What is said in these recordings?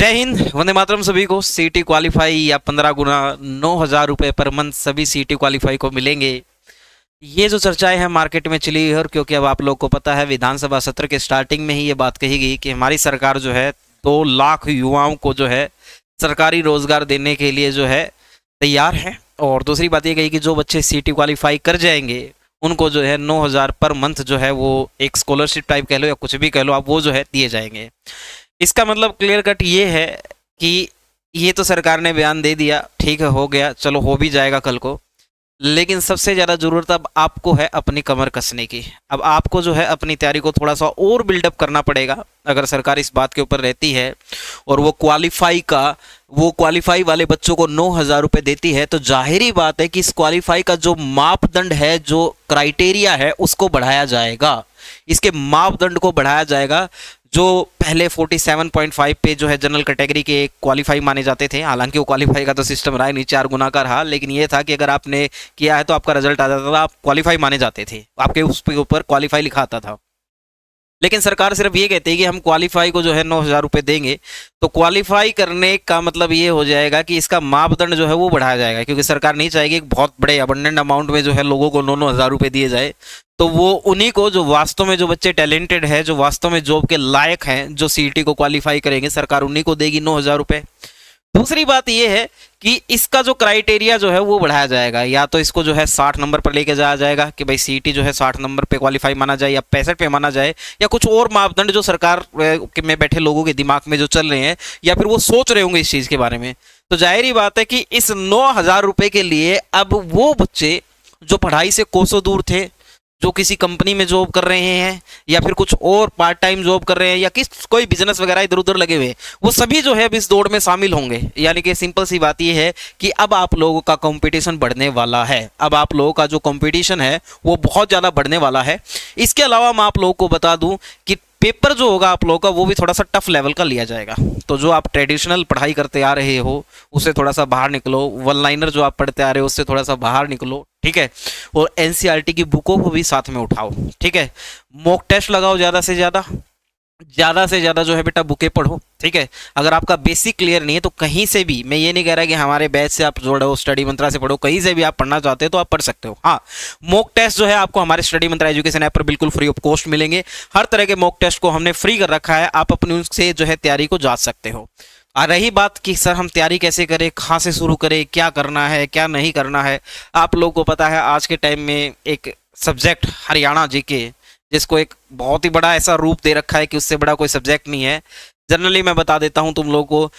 जय हिंद, वंदे मातरम सभी को। सीटी क्वालिफाई या 15 गुना 9,000 रुपये पर मंथ सभी सीटी क्वालिफाई को मिलेंगे। ये जो चर्चाएं हैं मार्केट में चली है, और क्योंकि अब आप लोग को पता है विधानसभा सत्र के स्टार्टिंग में ही ये बात कही गई कि हमारी सरकार जो है 2 लाख युवाओं को जो है सरकारी रोजगार देने के लिए जो है तैयार है। और दूसरी बात ये कही कि जो बच्चे सीटी क्वालिफाई कर जाएंगे उनको जो है 9,000 पर मंथ जो है वो एक स्कॉलरशिप टाइप कह लो या कुछ भी कह लो आप, वो जो है दिए जाएंगे। इसका मतलब क्लियर कट ये है कि ये तो सरकार ने बयान दे दिया, ठीक है, हो गया, चलो हो भी जाएगा कल को, लेकिन सबसे ज़्यादा ज़रूरत अब आपको है अपनी कमर कसने की। अब आपको जो है अपनी तैयारी को थोड़ा सा और बिल्डअप करना पड़ेगा। अगर सरकार इस बात के ऊपर रहती है और वो क्वालिफाई का, वो क्वालिफाई वाले बच्चों को 9,000 रुपये देती है, तो जाहिर बात है कि इस क्वालिफाई का जो मापदंड है, जो क्राइटेरिया है, उसको बढ़ाया जाएगा, इसके मापदंड को बढ़ाया जाएगा। जो पहले 47.5 पे जो है जनरल कैटेगरी के क्वालिफाई माने जाते थे, हालांकि वो क्वालिफाई का तो सिस्टम रहा नहीं, 4 गुना का रहा, लेकिन ये था कि अगर आपने किया है तो आपका रिजल्ट आ जाता था, आप क्वालिफाई माने जाते थे, आपके उस पे ऊपर क्वालिफाई लिखा आता था। लेकिन सरकार सिर्फ ये कहती है कि हम क्वालिफाई को जो है 9,000 रुपये देंगे, तो क्वालिफाई करने का मतलब ये हो जाएगा कि इसका मापदंड जो है वो बढ़ाया जाएगा, क्योंकि सरकार नहीं चाहेगी एक बहुत बड़े अबंडेंट अमाउंट में जो है लोगों को 9,000 रुपये दिए जाए। तो वो उन्हीं को जो वास्तव में, जो बच्चे टैलेंटेड है, जो वास्तव में जॉब के लायक हैं, जो सीईटी को क्वालिफाई करेंगे, सरकार उन्हीं को देगी 9,000 रुपये। दूसरी बात यह है कि इसका जो क्राइटेरिया जो है वो बढ़ाया जाएगा, या तो इसको जो है 60 नंबर पर लेके जाया जाएगा कि भाई सीईटी जो है 60 नंबर पे क्वालिफाई माना जाए, या 65 पे माना जाए, या कुछ और मापदंड जो सरकार में बैठे लोगों के दिमाग में जो चल रहे हैं, या फिर वो सोच रहे होंगे इस चीज़ के बारे में। तो जाहिर ही बात है कि इस 9,000 रुपये के लिए अब वो बच्चे जो पढ़ाई से कोसों दूर थे, जो किसी कंपनी में जॉब कर रहे हैं, या फिर कुछ और पार्ट टाइम जॉब कर रहे हैं, या किस कोई बिजनेस वगैरह इधर उधर लगे हुए, वो सभी जो है अब इस दौड़ में शामिल होंगे। यानी कि सिंपल सी बात ये है कि अब आप लोगों का कंपटीशन बढ़ने वाला है, अब आप लोगों का जो कंपटीशन है वो बहुत ज़्यादा बढ़ने वाला है। इसके अलावा मैं आप लोगों को बता दूँ कि पेपर जो होगा आप लोगों का वो भी थोड़ा सा टफ लेवल का लिया जाएगा। तो जो आप ट्रेडिशनल पढ़ाई करते आ रहे हो उससे थोड़ा सा बाहर निकलो, वन लाइनर जो आप पढ़ते आ रहे हो उससे थोड़ा सा बाहर निकलो, ठीक है, और एनसीईआरटी की बुकों को भी साथ में उठाओ, ठीक है, मॉक टेस्ट लगाओ, ज़्यादा से ज़्यादा जो है बेटा बुकें पढ़ो, ठीक है। अगर आपका बेसिक क्लियर नहीं है तो कहीं से भी, मैं ये नहीं कह रहा कि हमारे बैच से आप जोड़ो, स्टडी मंत्रा से पढ़ो, कहीं से भी आप पढ़ना चाहते हो तो आप पढ़ सकते हो। हाँ, मॉक टेस्ट जो है आपको हमारे स्टडी मंत्रा एजुकेशन ऐप पर बिल्कुल फ्री ऑफ कॉस्ट मिलेंगे। हर तरह के मॉक टेस्ट को हमने फ्री कर रखा है, आप अपनी उससे जो है तैयारी को जांच सकते हो। आ रही बात कि सर हम तैयारी कैसे करें, कहाँ से शुरू करें, क्या करना है क्या नहीं करना है, आप लोगों को पता है आज के टाइम में एक सब्जेक्ट हरियाणा जीके, जिसको एक बहुत ही बड़ा ऐसा रूप दे रखा है कि उससे बड़ा कोई सब्जेक्ट नहीं है। जनरली मैं बता देता हूं तुम लोगों को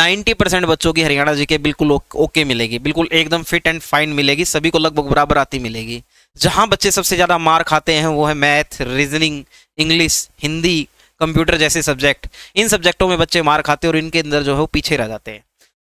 90% बच्चों की हरियाणा जीके बिल्कुल ओके मिलेगी, बिल्कुल एकदम फिट एंड फाइन मिलेगी, सभी को लगभग बराबर आती मिलेगी। जहां बच्चे सबसे ज़्यादा मार खाते हैं वो है math, reasoning, English, Hindi, computer जैसे सब्जेक्ट। इन सब्जेक्टों में बच्चे मार खाते हैं और इनके अंदर जो है पीछे रह जाते हैं।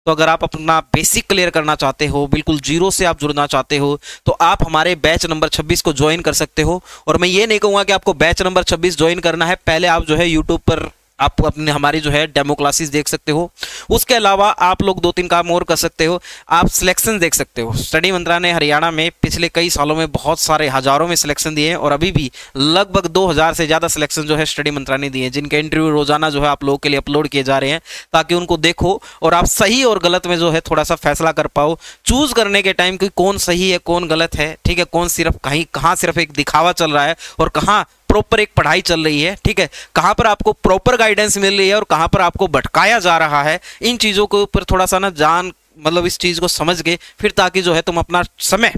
तो अगर आप अपना बेसिक क्लियर करना चाहते हो, बिल्कुल जीरो से आप जुड़ना चाहते हो, तो आप हमारे बैच नंबर 26 को ज्वाइन कर सकते हो। और मैं ये नहीं कहूँगा कि आपको बैच नंबर 26 ज्वाइन करना है, पहले आप जो है यूट्यूब पर आप अपने हमारी जो है डेमो क्लासेस देख सकते हो। उसके अलावा आप लोग 2-3 काम और कर सकते हो, आप सिलेक्शन देख सकते हो। स्टडी मंत्रा ने हरियाणा में पिछले कई सालों में बहुत सारे हज़ारों में सिलेक्शन दिए हैं, और अभी भी लगभग 2,000 से ज़्यादा सिलेक्शन जो है स्टडी मंत्रा ने दिए हैं, जिनके इंटरव्यू रोज़ाना जो है आप लोगों के लिए अपलोड किए जा रहे हैं, ताकि उनको देखो और आप सही और गलत में जो है थोड़ा सा फैसला कर पाओ, चूज़ करने के टाइम कि कौन सही है कौन गलत है, ठीक है, कौन सिर्फ कहीं कहाँ सिर्फ एक दिखावा चल रहा है और कहाँ प्रॉपर एक पढ़ाई चल रही है, ठीक है, कहाँ पर आपको प्रॉपर गाइडेंस मिल रही है और कहाँ पर आपको भटकाया जा रहा है। इन चीज़ों के ऊपर थोड़ा सा ना जान, मतलब इस चीज़ को समझ के फिर, ताकि जो है तुम अपना समय,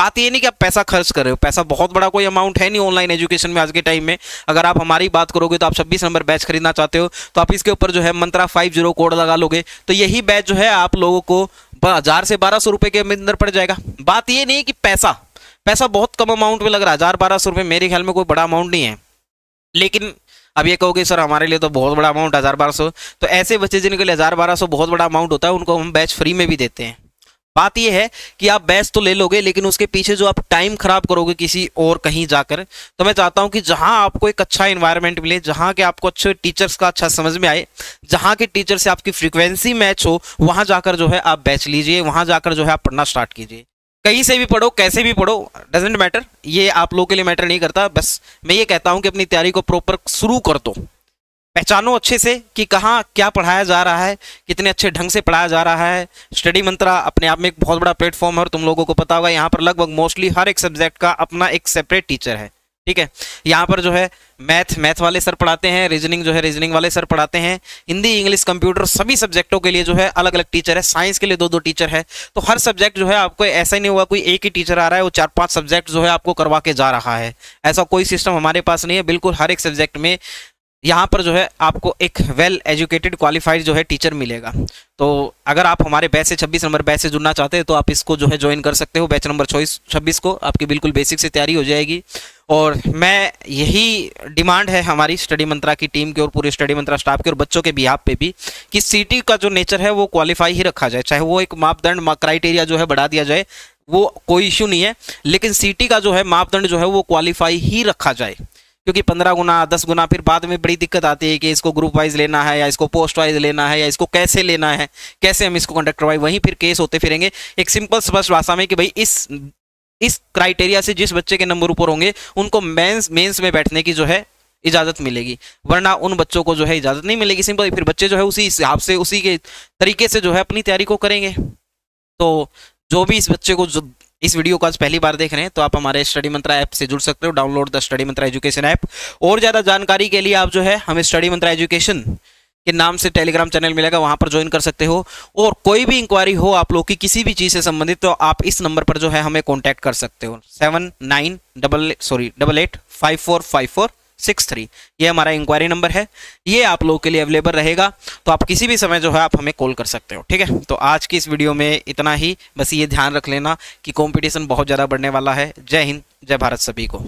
बात ये नहीं कि आप पैसा खर्च कर रहे हो, पैसा बहुत बड़ा कोई अमाउंट है नहीं ऑनलाइन एजुकेशन में आज के टाइम में। अगर आप हमारी बात करोगे तो आप 26 नंबर बैच खरीदना चाहते हो तो आप इसके ऊपर जो है Mantra 50 कोड लगा लोगे तो यही बैच जो है आप लोगों को 1,000 से 1,200 रुपये के अंदर पड़ जाएगा। बात ये नहीं कि पैसा बहुत कम अमाउंट में लग रहा है, 1,000-1,200 रुपये मेरे ख्याल में कोई बड़ा अमाउंट नहीं है, लेकिन अब ये कहोगे सर हमारे लिए तो बहुत बड़ा अमाउंट 1,000-1,200। तो ऐसे बच्चे जिनके लिए 1,000-1,200 बहुत बड़ा अमाउंट होता है उनको हम बैच फ्री में भी देते हैं। बात यह है कि आप बैच तो ले लोगे लेकिन उसके पीछे जो आप टाइम खराब करोगे किसी और कहीं जाकर, तो मैं चाहता हूं कि जहां आपको एक अच्छा एनवायरनमेंट मिले, जहां के आपको अच्छे टीचर्स का अच्छा समझ में आए, जहां के टीचर से आपकी फ्रिक्वेंसी मैच हो, वहां जाकर जो है आप बैच लीजिए, वहां जाकर जो है आप पढ़ना स्टार्ट कीजिए। कहीं से भी पढ़ो, कैसे भी पढ़ो, डजेंट मैटर, ये आप लोगों के लिए मैटर नहीं करता। बस मैं ये कहता हूँ कि अपनी तैयारी को प्रॉपर शुरू कर दो। पहचानो अच्छे से कि कहाँ क्या पढ़ाया जा रहा है, कितने अच्छे ढंग से पढ़ाया जा रहा है। स्टडी मंत्रा अपने आप में एक बहुत बड़ा प्लेटफॉर्म है और तुम लोगों को पता होगा यहाँ पर लगभग मोस्टली हर एक सब्जेक्ट का अपना एक सेपरेट टीचर है, ठीक है। यहाँ पर जो है मैथ वाले सर पढ़ाते हैं, रीजनिंग जो है रीजनिंग वाले सर पढ़ाते हैं, हिंदी इंग्लिश कंप्यूटर सभी सब्जेक्टों के लिए जो है अलग अलग टीचर है, साइंस के लिए दो दो टीचर है। तो हर सब्जेक्ट जो है आपको ऐसा ही नहीं होगा कोई एक ही टीचर आ रहा है वो 4-5 सब्जेक्ट जो है आपको करवा के जा रहा है, ऐसा कोई सिस्टम हमारे पास नहीं है। बिल्कुल हर एक सब्जेक्ट में यहाँ पर जो है आपको एक वेल एजुकेटेड क्वालिफाइड जो है टीचर मिलेगा। तो अगर आप हमारे बैच से 26 नंबर बैच से जुड़ना चाहते हैं तो आप इसको जो है ज्वाइन कर सकते हो। बैच नंबर 26 को आपकी बिल्कुल बेसिक से तैयारी हो जाएगी और मैं यही डिमांड है हमारी स्टडी मंत्रा की टीम की और पूरे स्टडी मंत्रा स्टाफ के और बच्चों के बिहाफ पे भी कि सीटी का जो नेचर है वो क्वालिफाई ही रखा जाए, चाहे वो एक मापदंड क्राइटेरिया जो है बढ़ा दिया जाए वो कोई इशू नहीं है, लेकिन सीटी का जो है मापदंड जो है वो क्वालिफाई ही रखा जाए। क्योंकि 15 गुना 10 गुना फिर बाद में बड़ी दिक्कत आती है कि इसको ग्रुप वाइज लेना है या इसको पोस्ट वाइज लेना है या इसको कैसे लेना है, कैसे हम इसको कंडक्ट करवाएं, वहीं फिर केस होते फिरेंगे। एक सिंपल स्पष्ट भाषा में कि भाई इस क्राइटेरिया से जिस बच्चे के नंबर ऊपर होंगे उनको मेंस में बैठने की जो है इजाज़त मिलेगी, वरना उन बच्चों को जो है इजाज़त नहीं मिलेगी। सिंपल फिर बच्चे जो है उसी हिसाब से उसी के तरीके से जो है अपनी तैयारी को करेंगे। तो जो भी इस बच्चे को इस वीडियो को आज पहली बार देख रहे हैं तो आप हमारे स्टडी मंत्रा ऐप से जुड़ सकते हो। Download the study Mantra education app. और ज़्यादा जानकारी के लिए आप जो है हमें स्टडी मंत्रा एजुकेशन के नाम से टेलीग्राम चैनल मिलेगा, वहाँ पर ज्वाइन कर सकते हो। और कोई भी इंक्वायरी हो आप लोग की किसी भी चीज़ से संबंधित तो आप इस नंबर पर जो है हमें कॉन्टैक्ट कर सकते हो 7988545463। ये हमारा इंक्वायरी नंबर है, ये आप लोगों के लिए अवेलेबल रहेगा, तो आप किसी भी समय जो है आप हमें कॉल कर सकते हो, ठीक है। तो आज की इस वीडियो में इतना ही, बस ये ध्यान रख लेना कि कंपटीशन बहुत ज़्यादा बढ़ने वाला है। जय हिंद, जय भारत सभी को।